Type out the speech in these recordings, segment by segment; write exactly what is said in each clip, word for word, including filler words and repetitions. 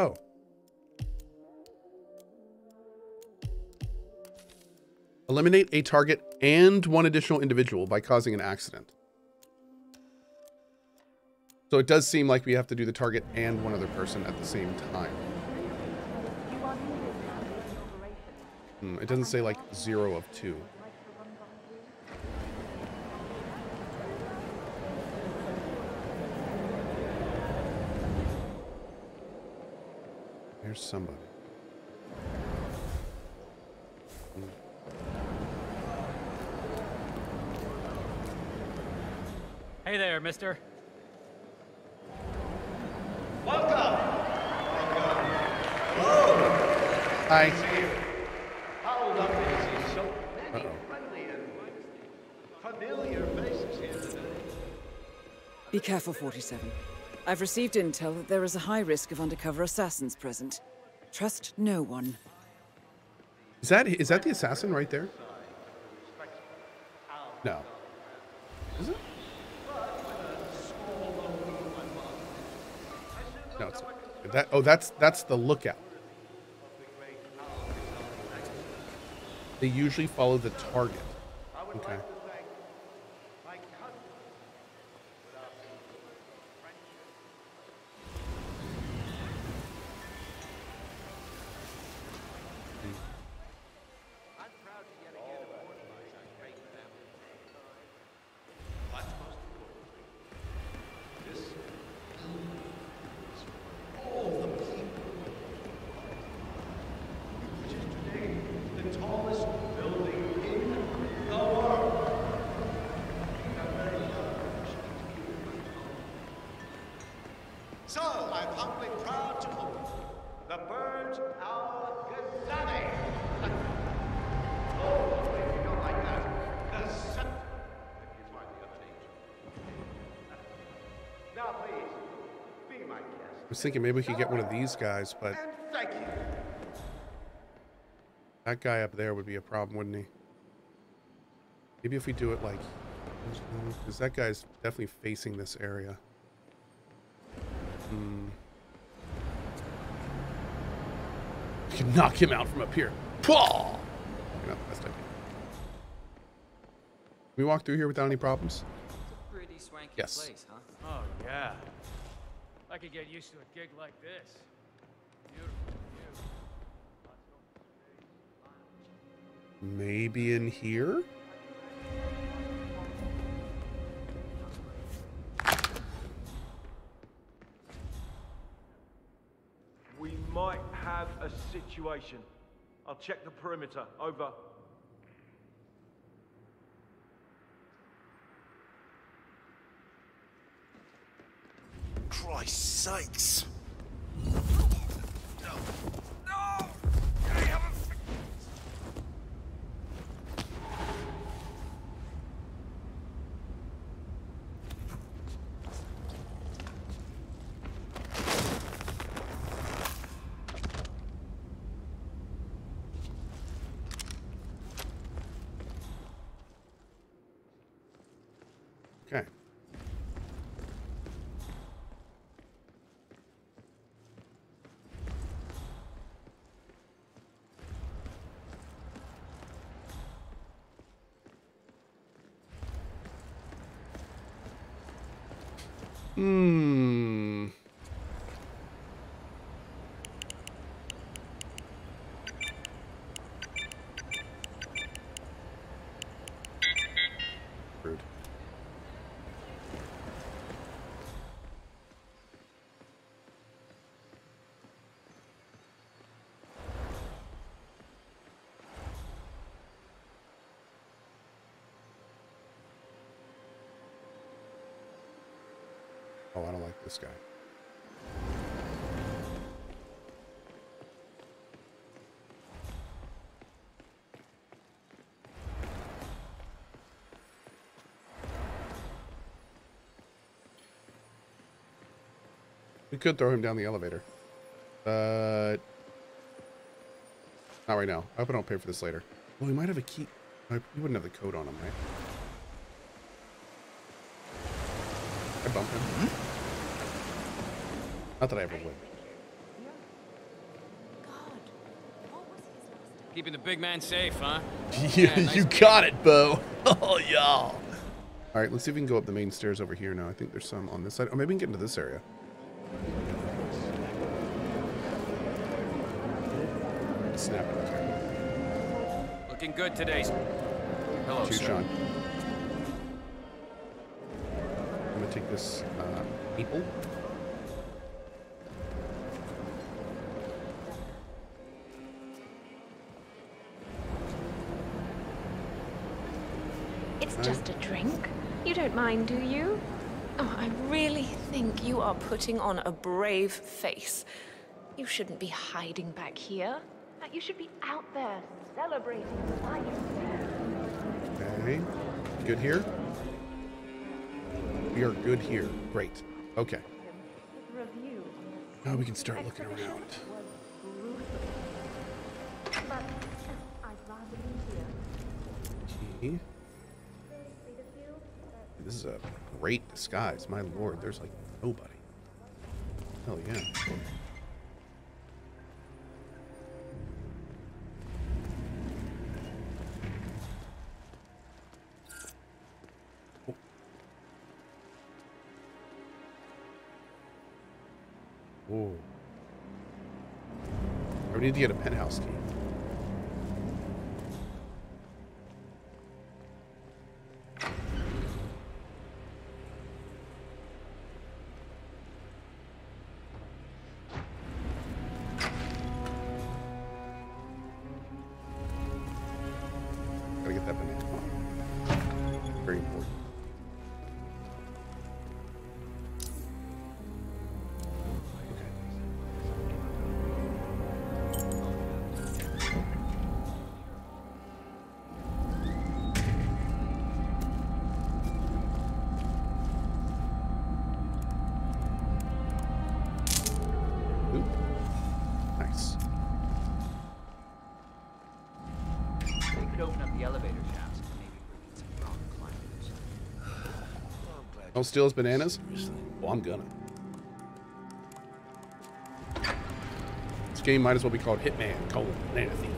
Oh. Eliminate a target and one additional individual by causing an accident. So it does seem like we have to do the target and one other person at the same time. Hmm, it doesn't say like zero of two. There's somebody. Hey there, mister. Welcome. Welcome. Hello. Hi. How lovely to see so many friendly and familiar faces here today. Be careful, forty-seven. I've received intel that there is a high risk of undercover assassins present. Trust no one. Is that is that the assassin right there? No. Is it? No, it's not. That oh that's that's the lookout. They usually follow the target. Okay. I was thinking maybe we could get one of these guys, but that guy up there would be a problem, wouldn't he? Maybe if we do it like, because that guy's definitely facing this area. Hmm. We can knock him out from up here. Pwah! Not the best idea. Can we walk through here without any problems? It's a pretty swanky yes. Place, huh? Oh yeah. I could get used to a gig like this. Maybe in here? We might have a situation. I'll check the perimeter. Over. Christ's sakes! No! No! I haven't... Okay. Hmm. Rude. Oh, I don't like this guy. We could throw him down the elevator. But... not right now. I hope I don't pay for this later. Well, he might have a key. You wouldn't have the code on him, right? I bumped him. Not that I ever would. Keeping the big man safe, huh? Yeah, yeah, nice you got game. It, Bo. Oh, y'all. All right, let's see if we can go up the main stairs over here now. I think there's some on this side. Or maybe we can get into this area. Snap it. Okay. Looking good today. Hello, Cheers, sir. John. I'm going to take this uh, maple. Just a drink? You don't mind, do you? Oh, I really think you are putting on a brave face. You shouldn't be hiding back here. You should be out there celebrating life. Okay. Good here? We are good here. Great. Okay. Now we can start looking around. Okay. This is a great disguise. My lord, there's like nobody. Hell yeah. Oh. Whoa. I need to get a penthouse key. Don't steal his bananas? Well, I'm gonna. This game might as well be called Hitman, colon, banana thief.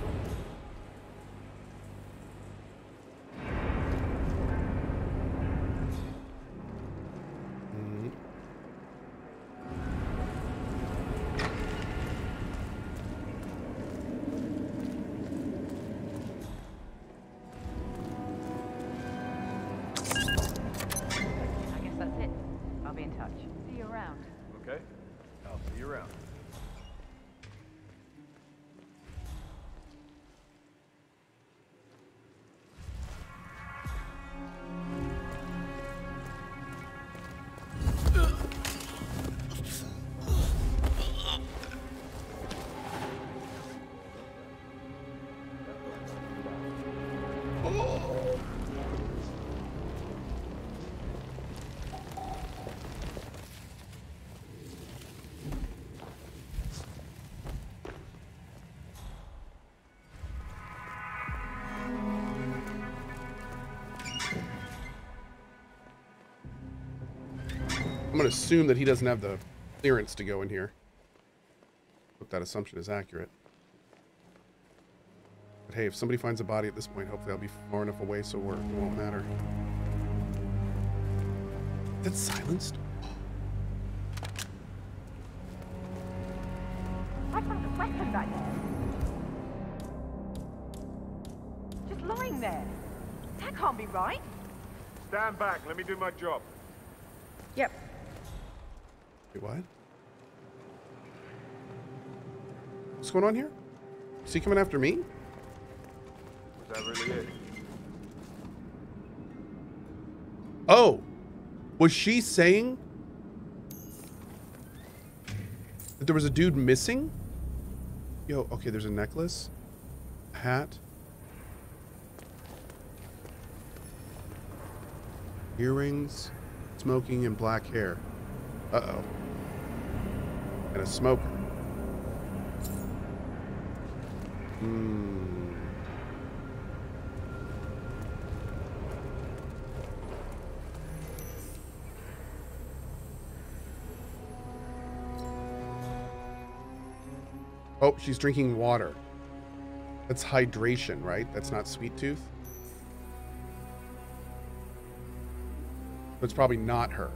I'm going to assume that he doesn't have the clearance to go in here. Hope that assumption is accurate. But hey, if somebody finds a body at this point, hopefully I'll be far enough away so we're, it won't matter. That's silenced? What kind of weapons are you? Just lying there. That can't be right. Stand back. Let me do my job. Yep. Wait, what? What's going on here? Is he coming after me? Was that really it? Oh! Was she saying that there was a dude missing? Yo, okay, there's a necklace, a hat, earrings, smoking, and black hair. Uh-oh. And a smoker. Hmm. Oh, she's drinking water. That's hydration, right? That's not sweet tooth. That's probably not her.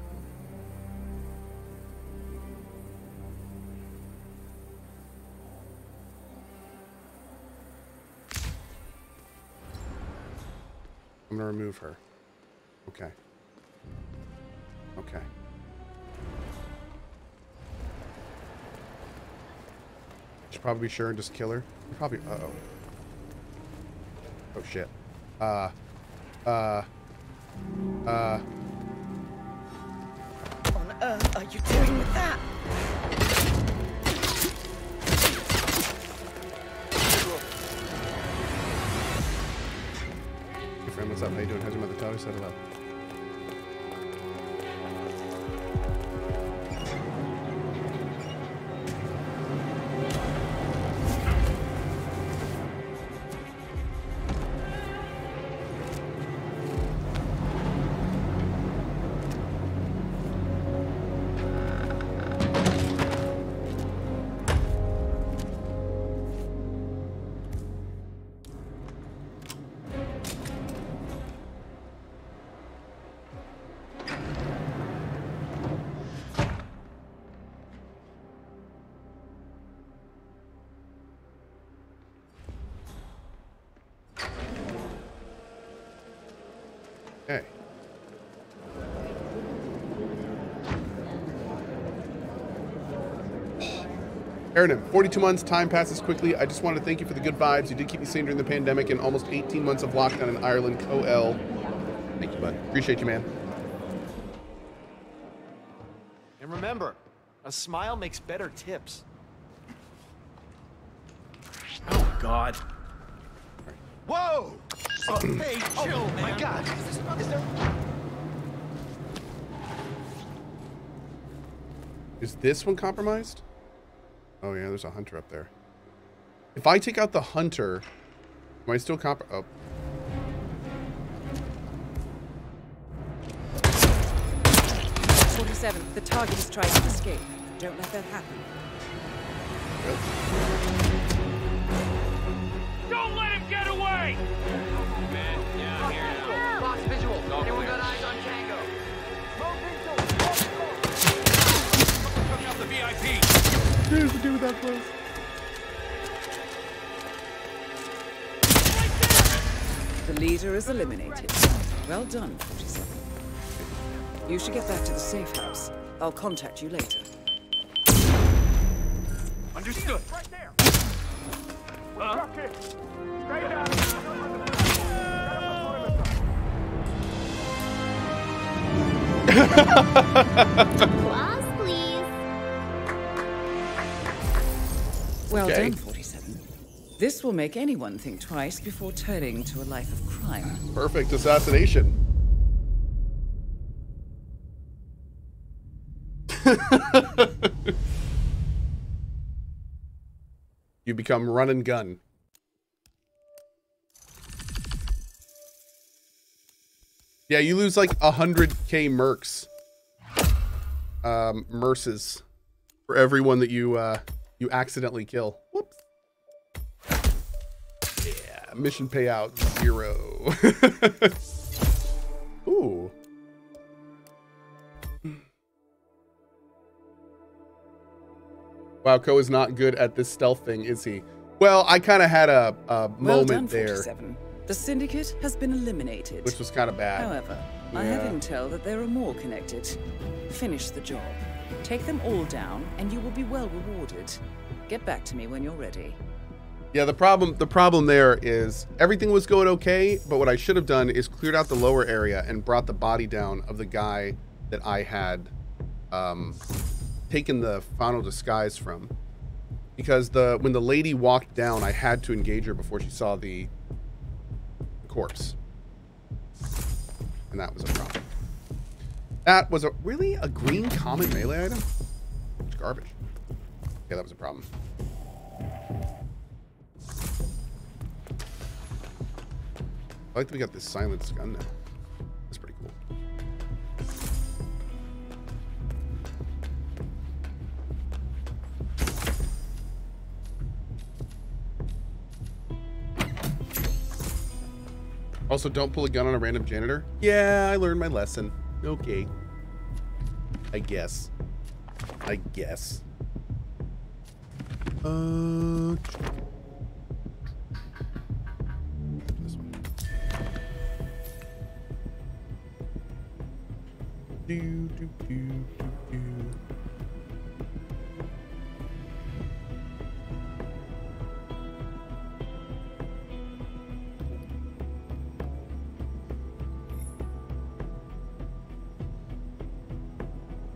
I'm gonna remove her. Okay. Okay. Should probably be sure and just kill her. Probably. Uh oh. Oh shit. Uh. Uh. Uh. What on earth are you doing with that? Hey friend, what's up? How you doing? How's your mother? Tell her, settle up. Aaron, forty-two months, time passes quickly. I just want to thank you for the good vibes. You did keep me sane during the pandemic and almost eighteen months of lockdown in Ireland. Coel. Thank you, bud. Appreciate you, man. And remember, a smile makes better tips. Oh, God. Whoa! Oh, hey, chill, oh, man. My God. Is this, is, there... is this one compromised? Oh yeah, there's a hunter up there. If I take out the hunter, am I still comp- oh. forty-seven, the target is trying to escape. Don't let that happen. Yep. Don't let him get away! Man, yeah, I'm here now. Box visual. Anyone got eyes on Tango? Took out the V I P. There's the dude with that place. Right, the leader is eliminated. Well done, forty-seven. You should get back to the safe house. I'll contact you later. Understood. Right there. Huh? Straight down. Well okay. done, forty-seven. This will make anyone think twice before turning to a life of crime. Perfect assassination. You become run and gun. Yeah, you lose like one hundred K mercs. Um, merces. For everyone that you... Uh, You accidentally kill. Whoops. Yeah, mission payout zero. Ooh. Wow, Ko is not good at this stealth thing, is he? Well, I kind of had a, a moment well done, there. The syndicate has been eliminated, which was kind of bad. However, yeah. I have intel that there are more connected. Finish the job. Take them all down, and you will be well rewarded. Get back to me when you're ready. Yeah, the problem the problem there is everything was going okay, but what I should have done is cleared out the lower area and brought the body down of the guy that I had um, taken the final disguise from. Because the when the lady walked down, I had to engage her before she saw the corpse. And that was a problem. That was a really a green common melee item? It's garbage. Yeah, that was a problem. I like that we got this silenced gun now. That's pretty cool. Also, don't pull a gun on a random janitor. Yeah, I learned my lesson. Okay. I guess. I guess. Uh... Do, do, do, do, do.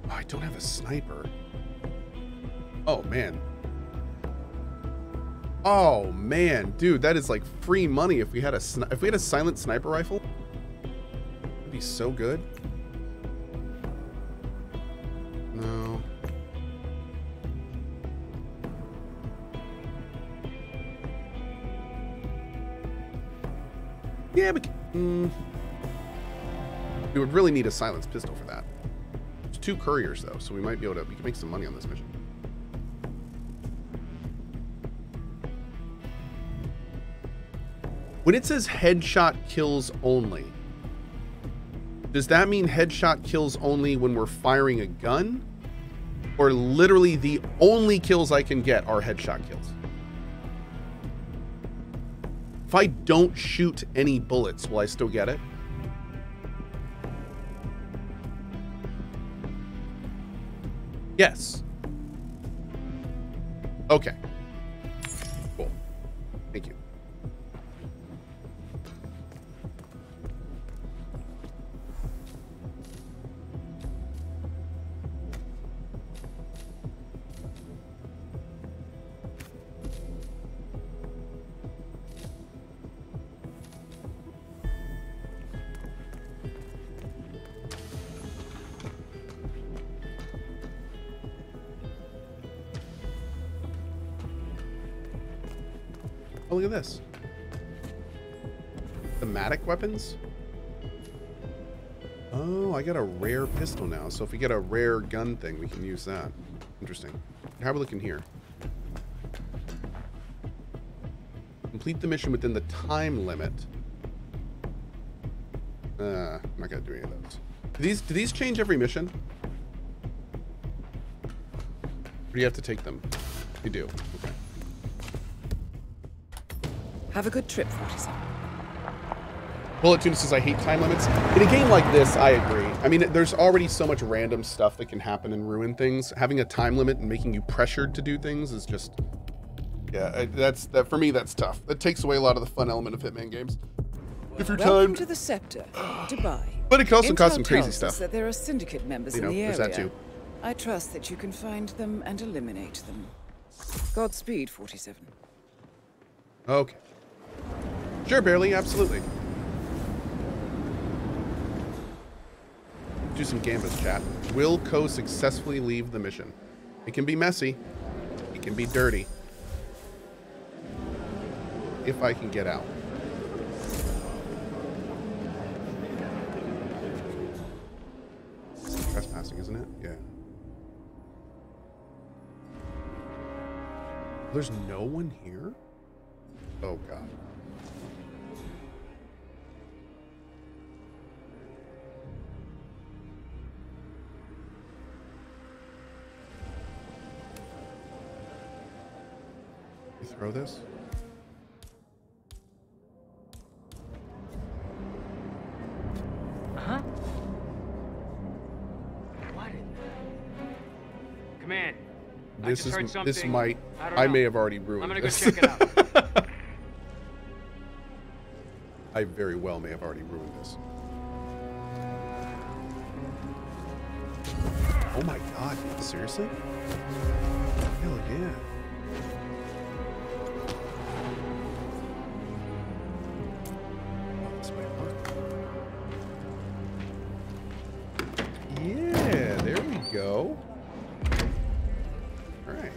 Oh, I don't have a sniper. Oh, man. Oh, man, dude, that is like free money. If we had a sni- if we had a silent sniper rifle, it'd be so good. Yeah, but mm, we would really need a silenced pistol for that. It's two couriers though, so we might be able to. We can make some money on this mission. When it says headshot kills only, does that mean headshot kills only when we're firing a gun, or literally the only kills I can get are headshot kills? If I don't shoot any bullets, will I still get it? Yes. Okay. Cool. Thank you. Oh, look at this. Thematic weapons? Oh, I got a rare pistol now. So if we get a rare gun thing, we can use that. Interesting. How are we looking here? Complete the mission within the time limit. Uh, I'm not gonna do any of those. Do these, do these change every mission? Or do you have to take them? You do. Okay. Have a good trip, forty-seven. Bullet Tune says, I hate time limits. In a game like this, I agree. I mean, there's already so much random stuff that can happen and ruin things. Having a time limit and making you pressured to do things is just... Yeah, that's that for me, that's tough. That takes away a lot of the fun element of Hitman games. If you're timed... Welcome to the Scepter, Dubai. But it can also cause some crazy stuff. That there are syndicate members you know, in the area. There's that too. I trust that you can find them and eliminate them. Godspeed, forty-seven. Okay. Sure, barely, absolutely. Do some gambas, chat. Will Ko successfully leave the mission? It can be messy. It can be dirty. If I can get out. Trespassing, isn't it? Yeah. There's no one here? Oh, God. You throw this? Huh? What? Come in. This is this might I, I may have already ruined. I'm gonna go this. Check it out. I very well may have already ruined this. Oh my God, man, seriously? Hell yeah. Yeah, there we go. All right.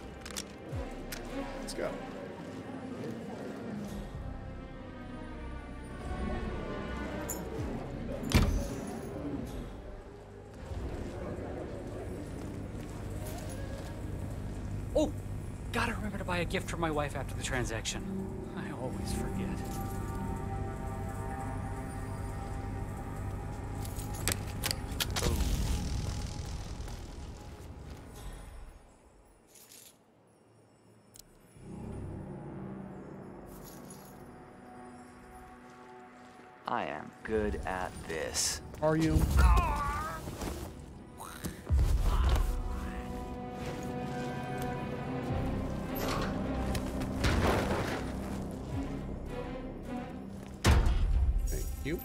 Let's go. Oh, gotta remember to buy a gift for my wife after the transaction. I always forget. I am good at this. Are you? Thank you.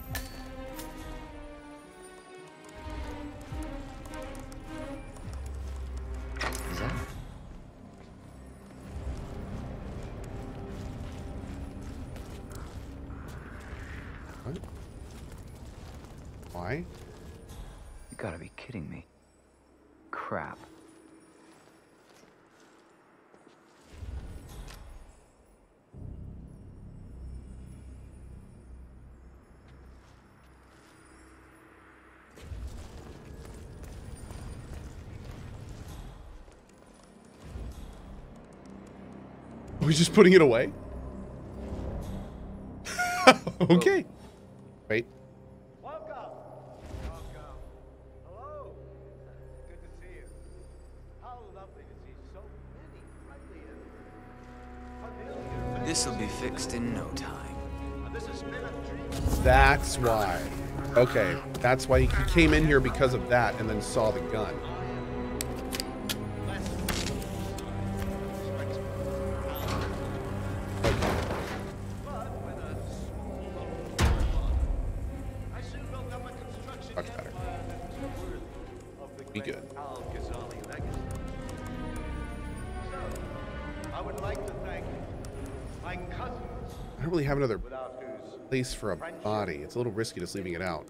We're just putting it away. Okay. Oh. Wait. Welcome. Welcome. Hello. Good to see you. How lovely to see so many friendly. This will be fixed in no time. That's why. Okay. That's why he came in here because of that, and then saw the gun. Place for a body. It's a little risky just leaving it out.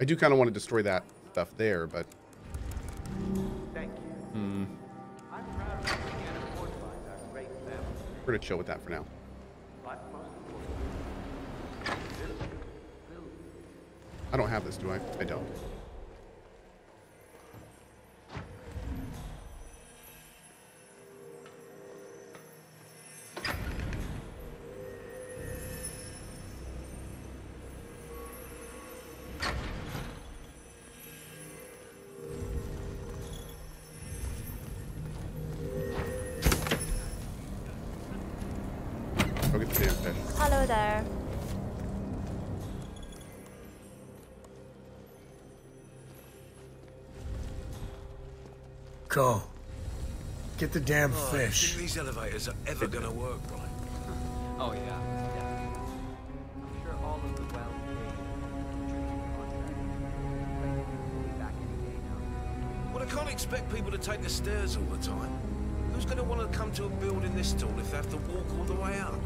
I do kind of want to destroy that stuff there, but thank you. Mm. I'm proud that we can afford to find our great family. We're gonna chill with that for now. I don't have this, do I? I don't. Go. Get the damn oh, fish. These elevators are ever gonna work, right? Oh yeah. Yeah. I'm sure all of the well Well, I can't expect people to take the stairs all the time. Who's gonna want to come to a building this tall if they have to walk all the way out?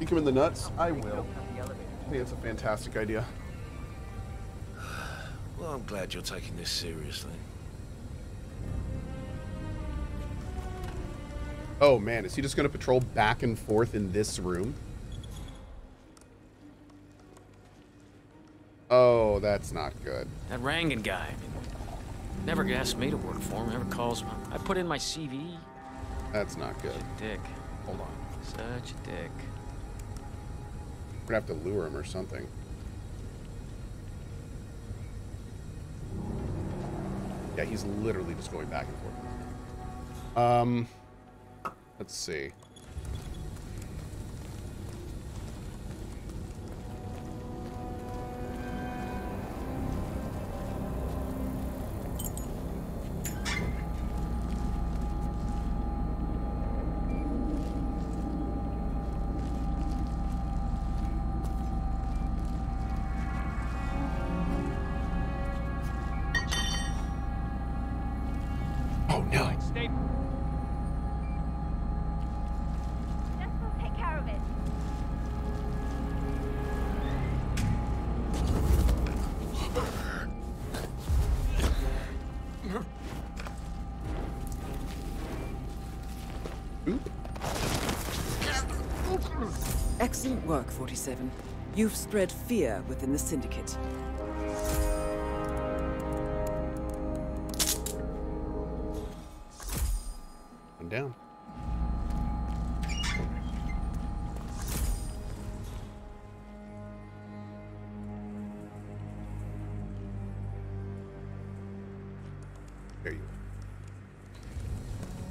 You come in the nuts? I will. I think that's a fantastic idea. Well, I'm glad you're taking this seriously. Oh man, is he just going to patrol back and forth in this room? Oh, that's not good. That Rangan guy. Never asked me to work for him, never calls me. I put in my C V. That's not good. Such a dick. Hold on. Such a dick. We're going to have to lure him or something. Yeah, he's literally just going back and forth. Um, let's see. Excellent work, forty-seven. You've spread fear within the Syndicate. I'm down. There you go.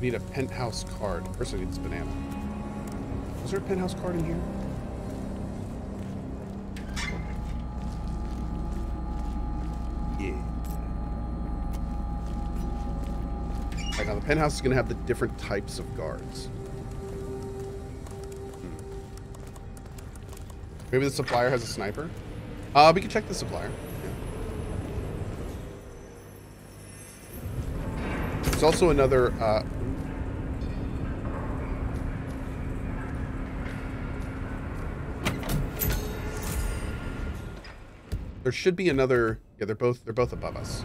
Need a penthouse card. First I need this banana. Is there a penthouse card in here? The penthouse is going to have the different types of guards. Hmm. Maybe the supplier has a sniper. Uh, we can check the supplier. Yeah. There's also another... Uh, there should be another. Yeah, they're both they're both above us.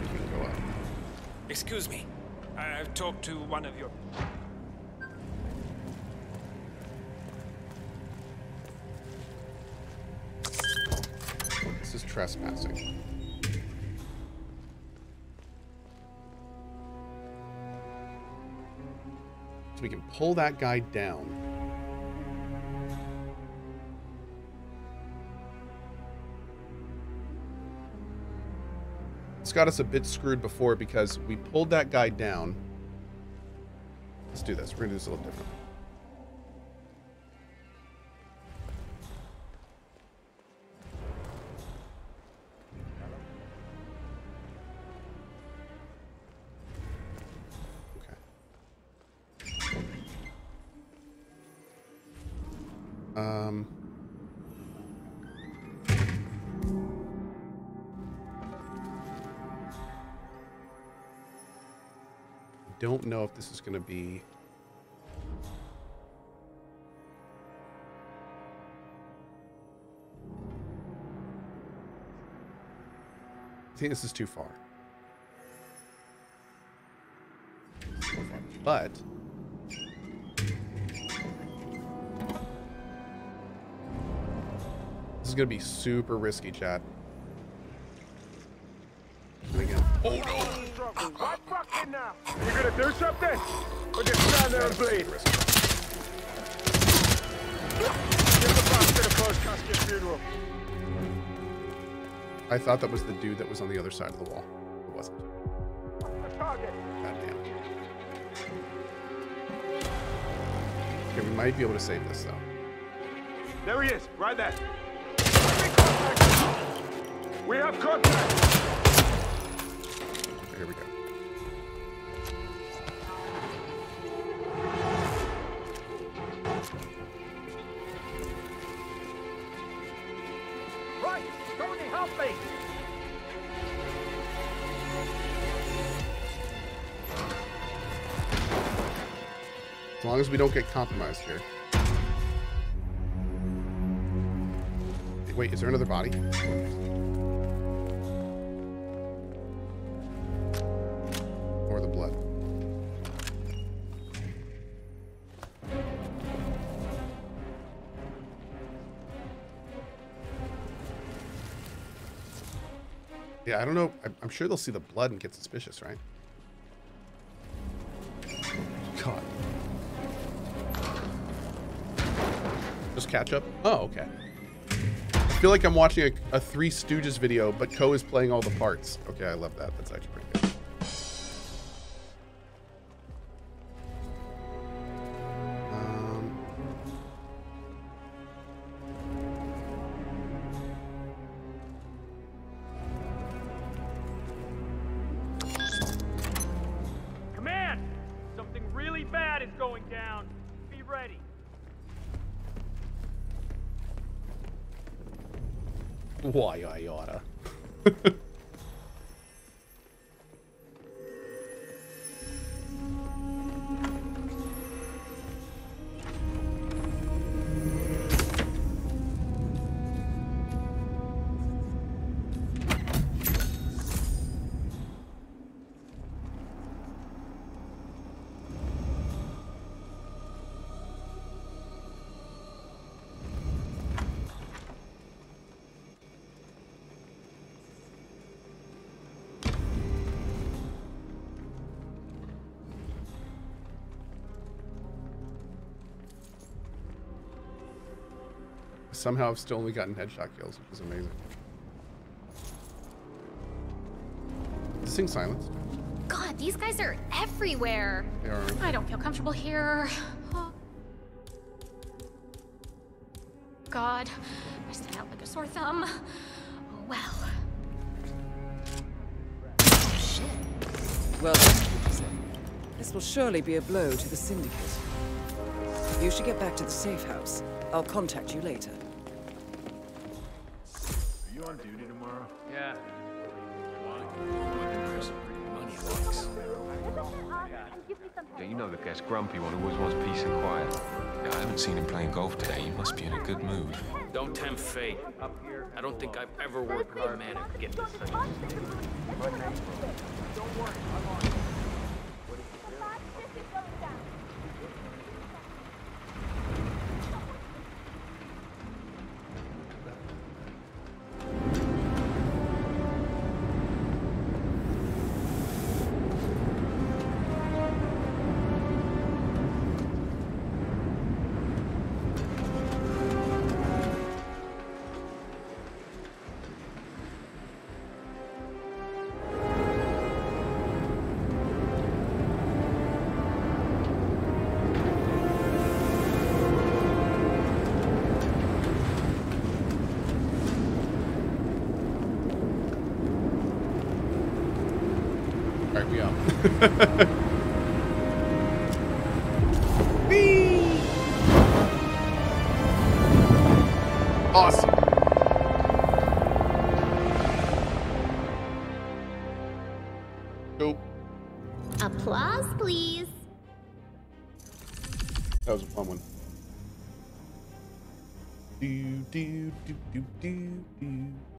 I think we can go up. Excuse me, I've talked to one of your. This is trespassing. So we can pull that guy down. Got us a bit screwed before because we pulled that guy down. Let's do this. We're gonna do this a little different. Don't know if this is going to be. I think this is too far. But this is going to be super risky, chat. And again. Oh no! What fucking now? You gonna do something? Or just stand there and bleed? Get the box to the closed casket funeral. I thought that was the dude that was on the other side of the wall. It wasn't. A target. Goddamn. Okay, we might be able to save this though. There he is, right there. We have contact. Here we go. Right, Tony, help me. As long as we don't get compromised here. Wait, is there another body? Yeah, I don't know. I'm sure they'll see the blood and get suspicious, right? God. Just catch up? Oh, okay. I feel like I'm watching a, a Three Stooges video, but Ko is playing all the parts. Okay, I love that. That's actually pretty good. Why I oughta. Somehow I've still only gotten headshot kills, which is amazing. Is this thing silenced? God, these guys are everywhere. They are. I don't feel comfortable here. Oh. God, I stand out like a sore thumb. Oh, well. Oh, shit. Well done, this will surely be a blow to the Syndicate. You should get back to the safe house. I'll contact you later. Are you on duty tomorrow? Yeah. Yeah, you know the guy's grumpy one who always wants peace and quiet. Yeah, I haven't seen him playing golf today. He must be in a good mood. Don't tempt fate. Up here, I don't think I've ever worked hard, man, to get this thing. Don't worry, I'm on. Awesome. Nope. Applause, please. That was a fun one. Do do do do do do.